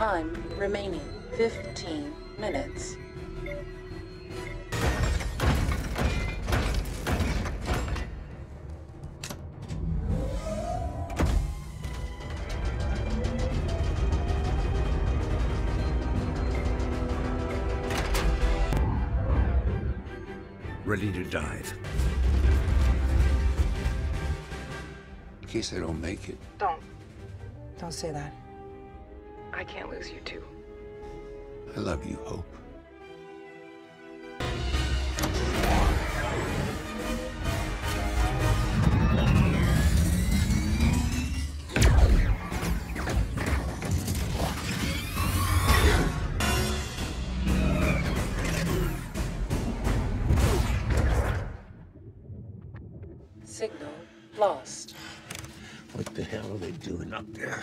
Time remaining 15 minutes. Ready to dive. In case I don't make it. Don't say that. I can't lose you too. I love you, Hope. Signal lost. What the hell are they doing up there?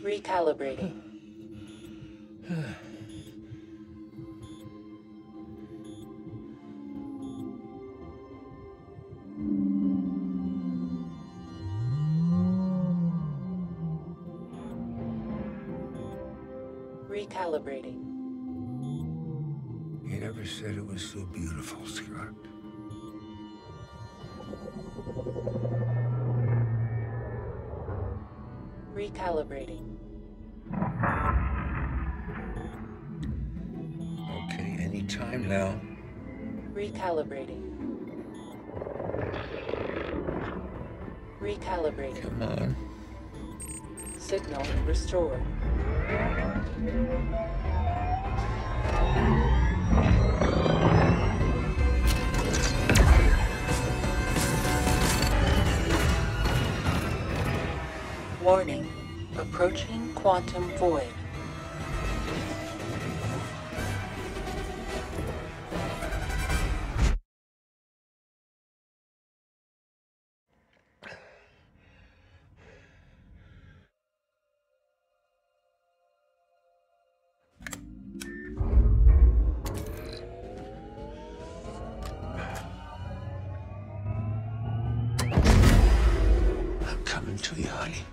Recalibrating. Recalibrating. You never said it was so beautiful, Scott. Recalibrating. Okay, any time now. Recalibrating. Recalibrating. Come on. Signal restored. Warning. Approaching quantum void. I'm coming to you, honey.